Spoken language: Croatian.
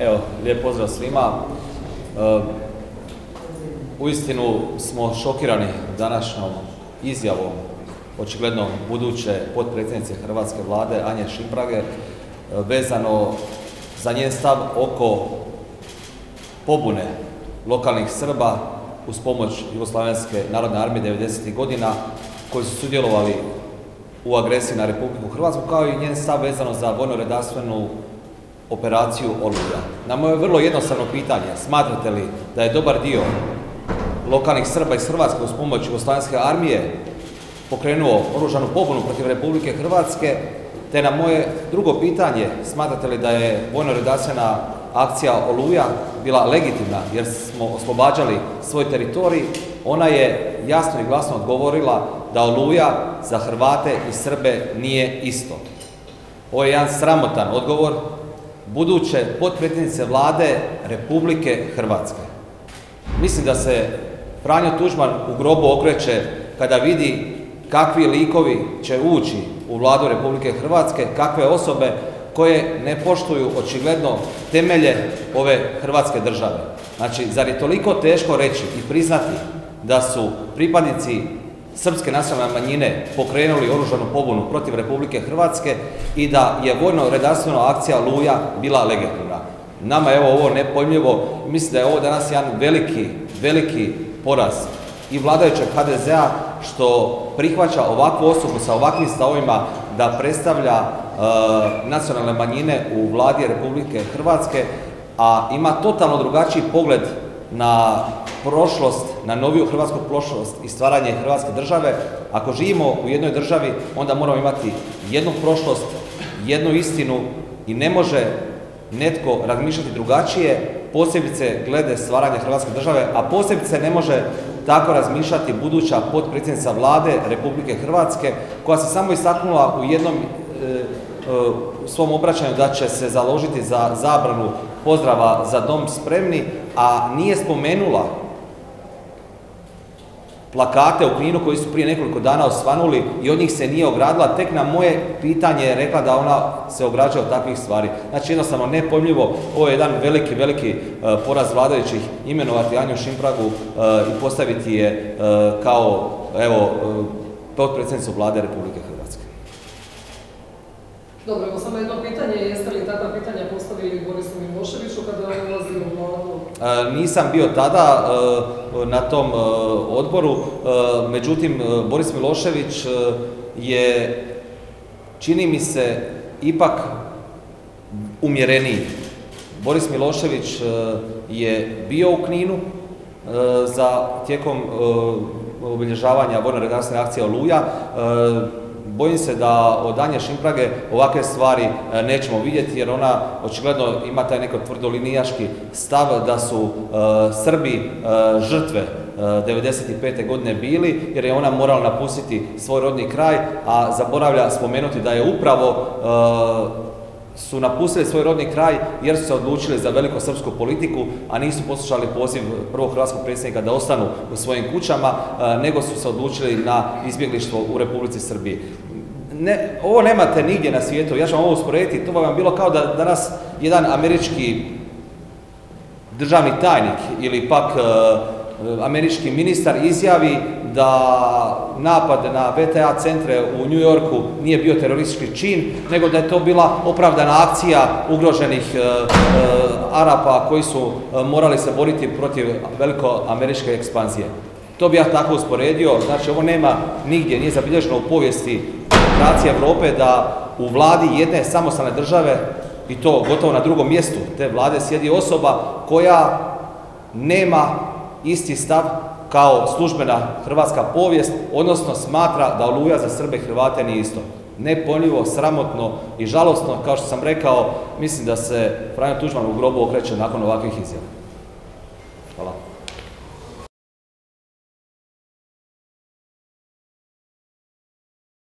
Evo, lijep pozdrav svima. Uistinu smo šokirani današnjom izjavom, očigledno buduće potpredsjednice hrvatske vlade Anje Šimprage, vezano za njen stav oko pobune lokalnih Srba uz pomoć Jugoslavenske narodne armije 90. godina koji su sudjelovali u agresiji na Republiku Hrvatsku, kao i njen stav vezano za vojno-redarstvenu operaciju Oluja. Na moje vrlo jednostavno pitanje, smatrate li da je dobar dio lokalnih Srba iz Hrvatske uz pomoć Jugoslavenske armije pokrenuo oružanu pobunu protiv Republike Hrvatske, te na moje drugo pitanje, smatrate li da je vojno-redarstvena akcija Oluja bila legitimna jer smo oslobađali svoj teritorij? Ona je jasno i glasno odgovorila da Oluja za Hrvate i Srbe nije isto. Ovo je jedan sramotan odgovor buduće potpredsjednice vlade Republike Hrvatske. Mislim da se Franjo Tuđman u grobu okreće kada vidi kakvi likovi će ući u vladu Republike Hrvatske, kakve osobe koje ne poštuju očigledno temelje ove hrvatske države. Znači, zar je toliko teško reći i priznati da su pripadnici srpske nacionalne manjine pokrenuli oružanu pobunu protiv Republike Hrvatske i da je vojno-redarstvena akcija Oluja bila legitimna? Nama je ovo nepojmljivo. Mislim da je ovo danas jedan veliki poraz i vladajućeg HDZ-a što prihvaća ovakvu osobu sa ovakvim stavovima da predstavlja nacionalne manjine u vladi Republike Hrvatske, a ima totalno drugačiji pogled na prošlost, na noviju hrvatsku prošlost i stvaranje hrvatske države. Ako živimo u jednoj državi, onda moramo imati jednu prošlost, jednu istinu i ne može netko razmišljati drugačije, posebice glede stvaranja hrvatske države, a posebice ne može tako razmišljati buduća potpredsjednica vlade Republike Hrvatske, koja se samo istaknula u jednom svom obraćanju da će se založiti za zabranu pozdrava "Za dom spremni", a nije spomenula plakate u Kninu koji su prije nekoliko dana osvanuli i od njih se nije ogradila. Tek na moje pitanje je rekla da ona se ograđa od takvih stvari. Znači, jednostavno nepojmljivo. Ovo je jedan veliki poraz vladajućih, imenovati Anju Šimpragu i postaviti je kao potpredsjednicu vlade Republike Hrvatske. Dobro, evo samo jedno pitanje, jeste li takva pitanja postavili Borisu Miloševiću kada on ulazi u vladu? Nisam bio tada na tom odboru, međutim Boris Milošević je, čini mi se, ipak umjereniji. Boris Milošević je bio u Kninu tijekom obilježavanja vojno-redarstvene akcije Oluja. Bojim se da od Anje Šimprage ovakve stvari nećemo vidjeti jer ona očigledno ima taj neko tvrdolinijaški stav da su Srbi žrtve 95. godine bili jer je ona morala napustiti svoj rodni kraj, a zaboravlja spomenuti da je upravo su napustili svoj rodni kraj jer su se odlučili za velikosrpsku politiku, a nisu poslušali poziv prvog hrvatskog predsjednika da ostanu u svojim kućama, nego su se odlučili na izbjeglištvo u Republici Srbiji. Ovo nemate nigdje na svijetu. Ja ću vam ovo usporediti. To vam bilo kao da danas jedan američki državni tajnik ili pak američki ministar izjavi da napad na VTA centre u New Yorku nije bio teroristički čin, nego da je to bila opravdana akcija ugroženih Arapa koji su morali se boriti protiv velikoameričke ekspanzije. To bi ja tako usporedio. Znači, ovo nema nigdje, nije zabilježeno u povijesti nacije Evrope da u vladi jedne samostalne države, i to gotovo na drugom mjestu te vlade, sjedi osoba koja nema isti stav kao službena hrvatska povijest, odnosno smatra da Oluja za Srbe i Hrvate nije isto. Nepojmljivo, sramotno i žalosno, kao što sam rekao, mislim da se Franjo Tuđman u grobu okreće nakon ovakvih izjava.